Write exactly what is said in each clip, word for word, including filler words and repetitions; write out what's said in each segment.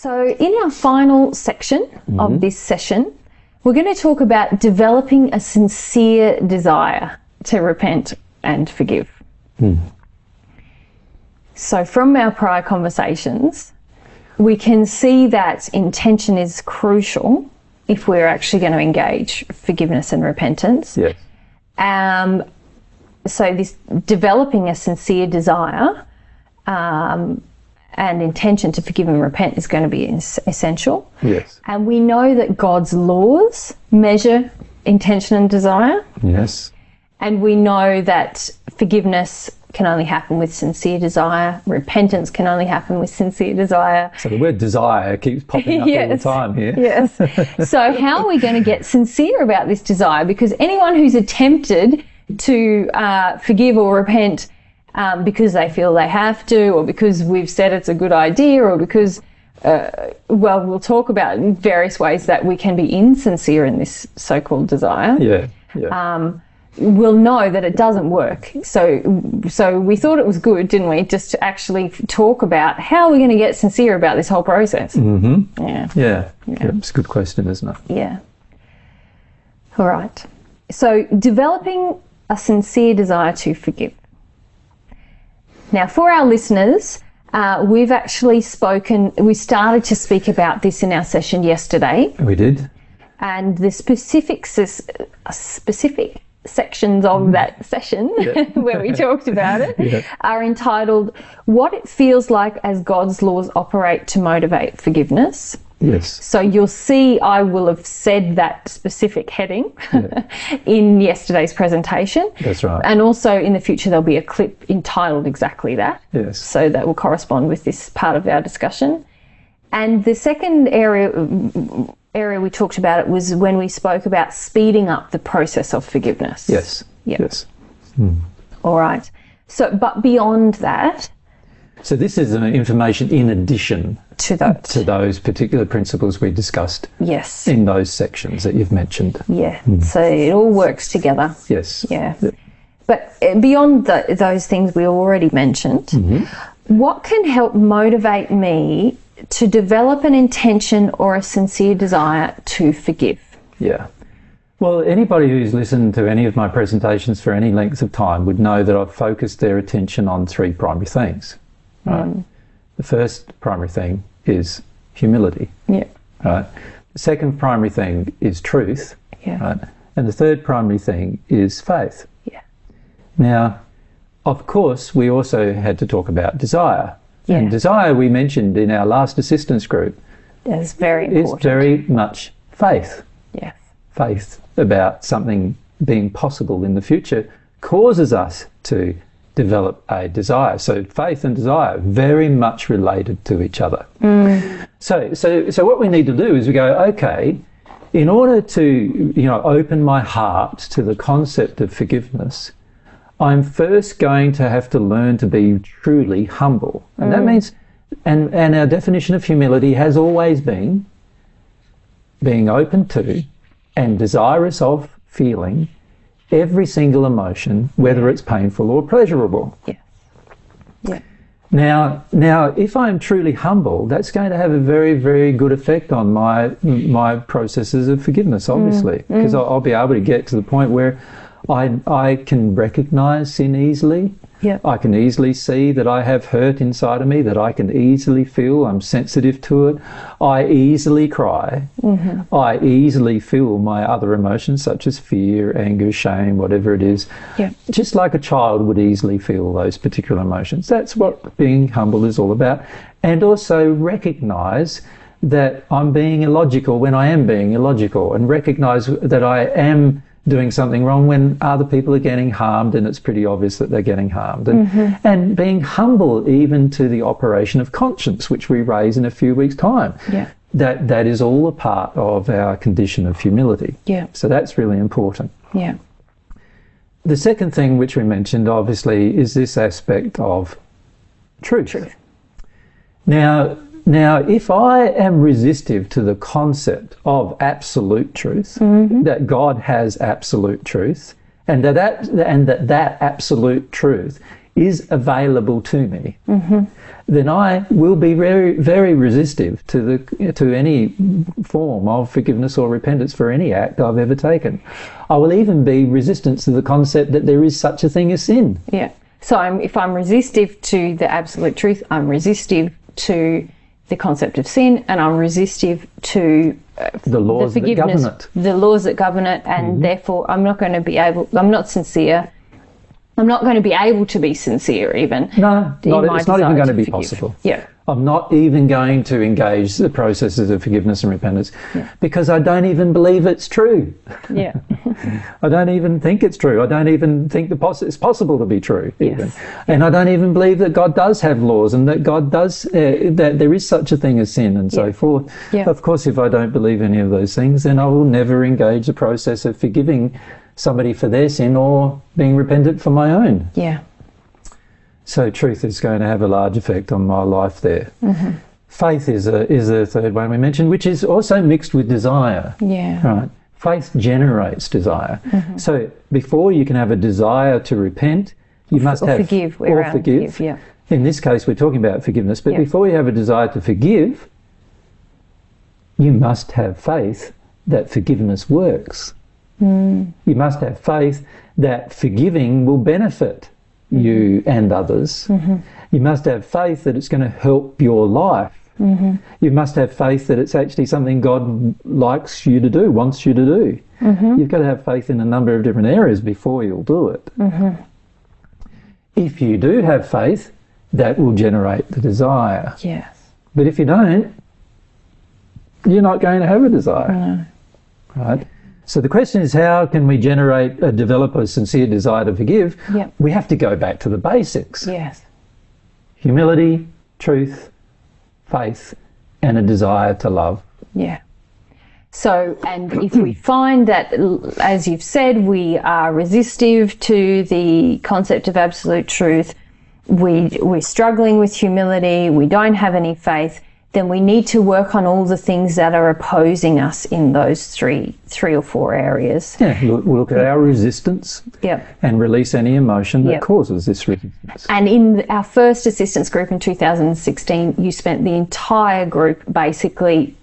So in our final section mm-hmm. of this session, we're going to talk about developing a sincere desire to repent and forgive. Mm. So from our prior conversations, we can see that intention is crucial if we're actually going to engage forgiveness and repentance. Yes. Um, so this developing a sincere desire um, and intention to forgive and repent is going to be essential. Yes. And we know that God's laws measure intention and desire. Yes. And we know that forgiveness can only happen with sincere desire. Repentance can only happen with sincere desire. So the word desire keeps popping up yes. all the time here. Yes. So how are we going to get sincere about this desire? Because anyone who's attempted to uh, forgive or repent um, because they feel they have to, or because we've said it's a good idea, or because, uh, well, we'll talk about various ways that we can be insincere in this so-called desire. Yeah, yeah. Um, will know that it doesn't work. So so we thought it was good, didn't we, just to actually talk about how we're going to get sincere about this whole process. Mm-hmm. Yeah. Yeah. Yeah. Yeah. It's a good question, isn't it? Yeah. All right. So developing a sincere desire to forgive. Now, for our listeners, uh, we've actually spoken, we started to speak about this in our session yesterday. We did. And the specific, specific sections of that session yeah. where we talked about it yeah. are entitled What It Feels Like as God's Laws Operate to Motivate Forgiveness. Yes. So you'll see I will have said that specific heading yeah. in yesterday's presentation. That's right. And also in the future there'll be a clip entitled exactly that. Yes. So that will correspond with this part of our discussion. And the second area area we talked about it was when we spoke about speeding up the process of forgiveness. Yes. Yep. Yes. Mm. All right. So, but beyond that. So this is an information in addition to that, to those particular principles we discussed. Yes. In those sections that you've mentioned. Yeah. Mm. So it all works together. Yes. Yeah. Yep. But beyond the, those things we already mentioned, mm-hmm. what can help motivate me to develop an intention or a sincere desire to forgive? Yeah. Well, anybody who's listened to any of my presentations for any length of time would know that I've focused their attention on three primary things. Right? Mm. The first primary thing is humility. Yeah. Right? The second primary thing is truth. Yeah. Right? And the third primary thing is faith. Yeah. Now, of course, we also had to talk about desire. Yeah. And desire, we mentioned in our last assistance group, is very important. It's very much faith. Yeah. Faith about something being possible in the future causes us to develop a desire. So faith and desire very much related to each other. Mm. So, so, so what we need to do is we go, okay, in order to, you know, open my heart to the concept of forgiveness, I'm first going to have to learn to be truly humble. And mm. that means, and, and our definition of humility has always been being open to and desirous of feeling every single emotion, whether it's painful or pleasurable. Yeah. Yeah. Now, now, if I'm truly humble, that's going to have a very, very good effect on my, my processes of forgiveness, obviously, because mm. mm. I'll, I'll be able to get to the point where I, I can recognize sin easily. Yep. I can easily see that I have hurt inside of me, that I can easily feel. I'm sensitive to it. I easily cry. Mm-hmm. I easily feel my other emotions, such as fear, anger, shame, whatever it is. Yep. Just like a child would easily feel those particular emotions. That's what being humble is all about. And also recognize that I'm being illogical when I am being illogical, and recognize that I am doing something wrong when other people are getting harmed and it's pretty obvious that they're getting harmed. And, mm-hmm. and being humble even to the operation of conscience, which we raise in a few weeks' time. Yeah. That, that is all a part of our condition of humility. Yeah. So that's really important. Yeah. The second thing which we mentioned, obviously, is this aspect of truth. Truth. Now, Now, if I am resistive to the concept of absolute truth, mm-hmm. that God has absolute truth, and that that, and that that absolute truth is available to me, mm-hmm. then I will be very, very resistive to the to any form of forgiveness or repentance for any act I've ever taken. I will even be resistant to the concept that there is such a thing as sin. Yeah. So I'm, if I'm resistive to the absolute truth, I'm resistive to the concept of sin, and I'm resistive to uh, the laws the forgiveness, that govern it. The laws that govern it, and mm-hmm. therefore I'm not going to be able. I'm not sincere. I'm not going to be able to be sincere, even. No, not, it's not even going to, to be forgive. possible. Yeah. I'm not even going to engage the processes of forgiveness and repentance yeah. because I don't even believe it's true. Yeah. I don't even think it's true. I don't even think the poss it's possible to be true. Even. Yes. And yeah. I don't even believe that God does have laws and that God does, uh, that there is such a thing as sin and yeah. so forth. Yeah. Of course, if I don't believe any of those things, then I will never engage the process of forgiving somebody for their sin or being repentant for my own. Yeah. So truth is going to have a large effect on my life there. Mm-hmm. Faith is a is a third one we mentioned, which is also mixed with desire. Yeah. Right. Faith generates desire. Mm-hmm. So before you can have a desire to repent, you must or have forgive or around, forgive. forgive yeah. In this case, we're talking about forgiveness, but yeah. before you have a desire to forgive, you must have faith that forgiveness works. Mm. You must have faith that forgiving will benefit you and others. Mm-hmm. You must have faith that it's going to help your life. Mm-hmm. You must have faith that it's actually something God likes you to do, wants you to do. Mm-hmm. You've got to have faith in a number of different areas before you'll do it. Mm-hmm. If you do have faith, that will generate the desire. Yes. But if you don't, you're not going to have a desire. No. Right? So the question is, how can we generate a develop a sincere desire to forgive? Yep. We have to go back to the basics. Yes. Humility, truth, faith, and a desire to love. Yeah. So, and if we find that, as you've said, we are resistive to the concept of absolute truth, we, we're struggling with humility, we don't have any faith, then we need to work on all the things that are opposing us in those three three or four areas. Yeah, look, look at our resistance yep. and release any emotion that yep. causes this resistance. And in our first assistance group in two thousand sixteen, you spent the entire group basically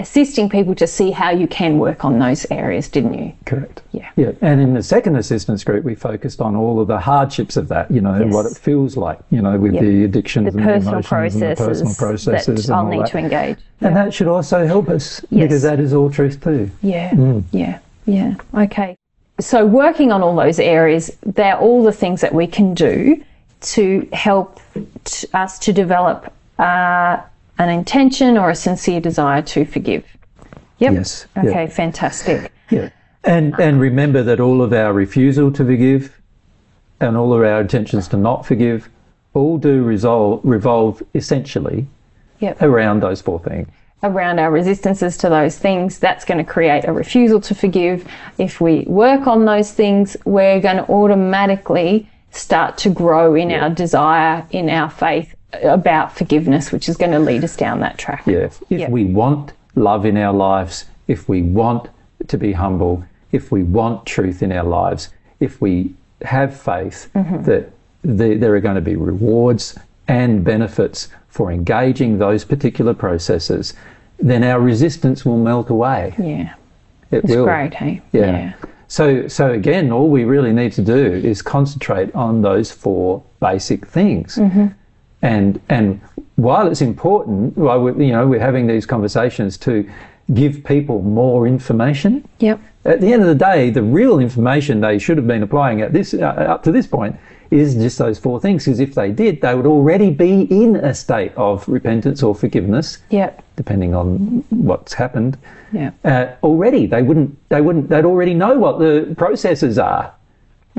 assisting people to see how you can work on those areas, didn't you? Correct. Yeah. Yeah. And in the second assistance group, we focused on all of the hardships of that, you know, yes. what it feels like, you know, with yep. the addictions the and, personal the emotions and the personal processes that I'll need that. to engage. And yeah. that should also help us yes. because that is all truth too. Yeah. Mm. Yeah. Yeah. Okay. So working on all those areas, they're all the things that we can do to help t us to develop uh, an intention or a sincere desire to forgive. Yep. Yes. Okay, yep. Fantastic. Yeah. And and remember that all of our refusal to forgive and all of our intentions to not forgive all do resolve, revolve essentially yep. around those four things. Around our resistances to those things, that's going to create a refusal to forgive. If we work on those things, we're going to automatically start to grow in yep. our desire, in our faith, about forgiveness, which is going to lead us down that track. Yeah. If yep. we want love in our lives, if we want to be humble, if we want truth in our lives, if we have faith mm-hmm. that the, there are going to be rewards and benefits for engaging those particular processes, then our resistance will melt away. Yeah. It it's will. great, hey? Yeah. yeah. So, so again, all we really need to do is concentrate on those four basic things. Mm-hmm. And and while it's important, while we're, you know, we're having these conversations to give people more information. Yep. At the end of the day, the real information they should have been applying at this uh, up to this point is just those four things. Because if they did, they would already be in a state of repentance or forgiveness. Yep. Depending on what's happened. Yeah. Uh, already, they wouldn't. They wouldn't. They'd already know what the processes are.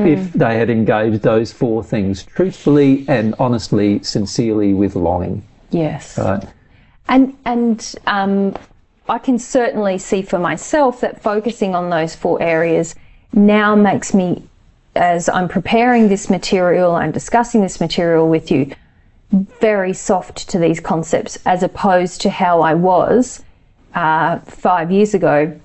If they had engaged those four things truthfully and honestly, sincerely, with longing. Yes. Right. And, and um, I can certainly see for myself that focusing on those four areas now makes me, as I'm preparing this material, I'm discussing this material with you, very soft to these concepts, as opposed to how I was uh, five years ago,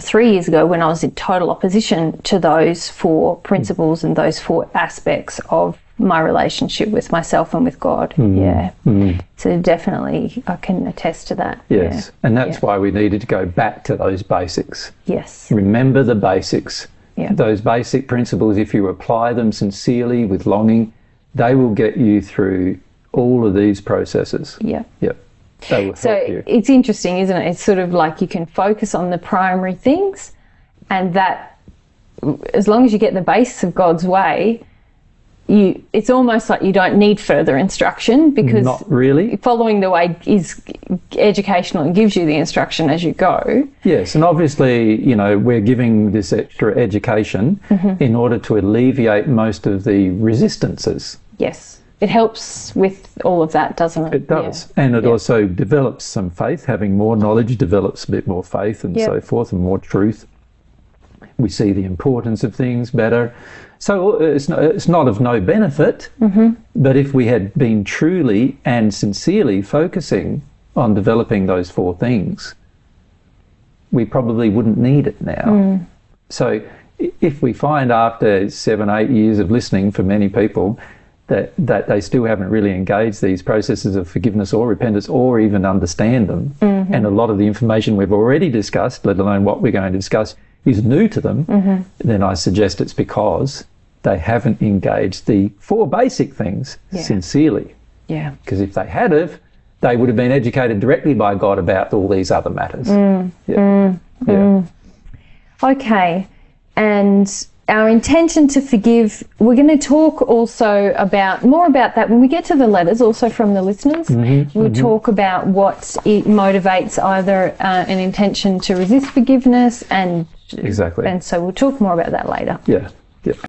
three years ago, when I was in total opposition to those four principles and those four aspects of my relationship with myself and with God. Mm. Yeah. Mm. So definitely I can attest to that. Yes. Yeah. And that's yeah. why we needed to go back to those basics. Yes. Remember the basics. Yeah. Those basic principles, if you apply them sincerely with longing, they will get you through all of these processes. Yeah. Yeah. They will so help you. It's interesting, isn't it? It's sort of like you can focus on the primary things, and that as long as you get the base of God's way, you it's almost like you don't need further instruction, because not really following the way is educational and gives you the instruction as you go. Yes, and obviously, you know, we're giving this extra education mm-hmm. in order to alleviate most of the resistances. Yes. It helps with all of that, doesn't it? It does. Yeah. And it yeah. also develops some faith. Having more knowledge develops a bit more faith and yep. so forth, and more truth. We see the importance of things better. So it's not, it's not of no benefit, mm-hmm. but if we had been truly and sincerely focusing on developing those four things, we probably wouldn't need it now. Mm. So if we find after seven, eight years of listening for many people, That, that they still haven't really engaged these processes of forgiveness or repentance or even understand them. Mm-hmm. And a lot of the information we've already discussed, let alone what we're going to discuss, is new to them, mm-hmm. then I suggest it's because they haven't engaged the four basic things yeah. sincerely. Yeah. Because if they had have, they would have been educated directly by God about all these other matters. Mm. Yeah. Mm. Yeah. Mm. Okay. And our intention to forgive, we're going to talk also about, more about that when we get to the letters, also from the listeners. Mm-hmm, we'll mm-hmm. talk about what it motivates either uh, an intention to resist forgiveness and... Exactly. And so we'll talk more about that later. Yeah, yeah.